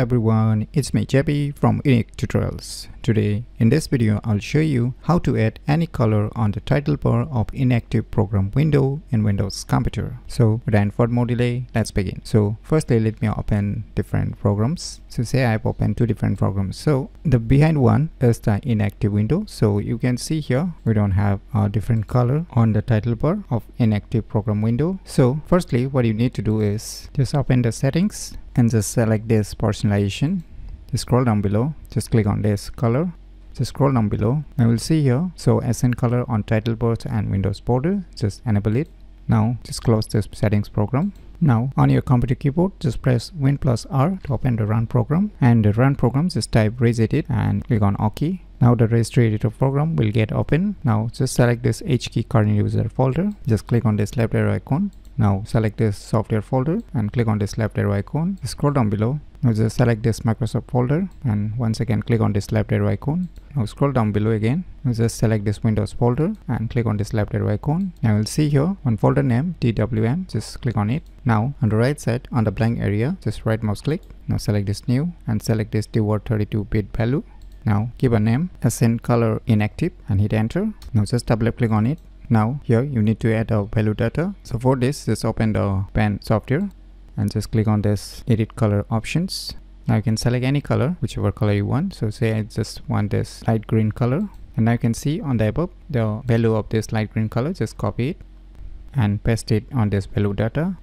Hello everyone, it's me JP from Unique Tutorials. Today in this video I'll show you how to add any color on the title bar of inactive program window in Windows computer. So without more delay, let's begin. So firstly let me open different programs. So say I've opened two different programs. So the behind one is the inactive window. So you can see here we don't have a different color on the title bar of inactive program window. So firstly what you need to do is just open the settings and just select this personalization. Just scroll down below, just click on this color, just scroll down below, I will see here, so assign color on title bar and Windows border, just enable it. Now just close this settings program. Now on your computer keyboard just press Win+R to open the run program, and the run program just type reset and click on OK. Now the registry editor program will get open. Now just select this HKEY current user folder, just click on this left arrow icon. Now select this software folder and click on this left arrow icon. Scroll down below. Now just select this Microsoft folder and once again click on this left arrow icon. Now scroll down below again. Now just select this Windows folder and click on this left arrow icon. Now we'll see here one folder name DWN. Just click on it. Now on the right side on the blank area just right mouse click. Now select this new and select this DWORD 32-bit value. Now give a name, assign color inactive and hit enter. Now just double click on it. Now here you need to add a value data. So for this just open the pen software and just click on this edit color options. Now you can select any color, whichever color you want. So say I just want this light green color, and now you can see on the above the value of this light green color. Just copy it and paste it on this value data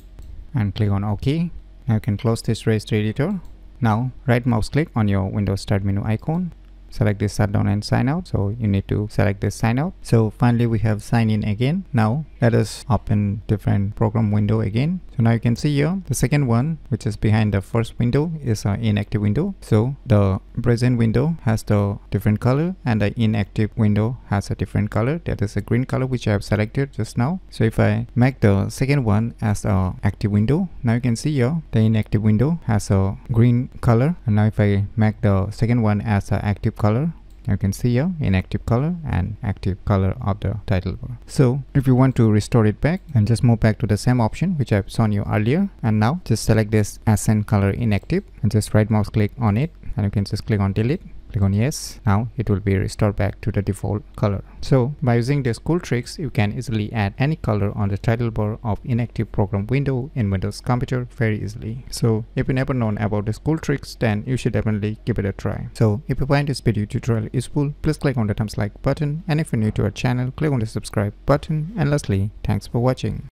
and click on OK. Now you can close this registry editor. Now right mouse click on your Windows start menu icon, select this shutdown and sign out. So you need to select this sign out. So finally we have sign in again. Now let us open different program window again. So now you can see here the second one, which is behind the first window, is an inactive window. So the present window has the different color and the inactive window has a different color, that is a green color which I have selected just now. So if I make the second one as a active window, now you can see here the inactive window has a green color, and now if I make the second one as an active color, you can see here inactive color and active color of the title bar. So if you want to restore it back, then just move back to the same option which I've shown you earlier, and now just select this assign color inactive and just right mouse click on it, and you can just click on delete, click on yes. Now it will be restored back to the default color. So by using these cool tricks you can easily add any color on the title bar of inactive program window in Windows computer very easily. So if you never known about these cool tricks, then you should definitely give it a try. So if you find this video tutorial useful, please click on the thumbs like button, and if you're new to our channel click on the subscribe button, and lastly thanks for watching.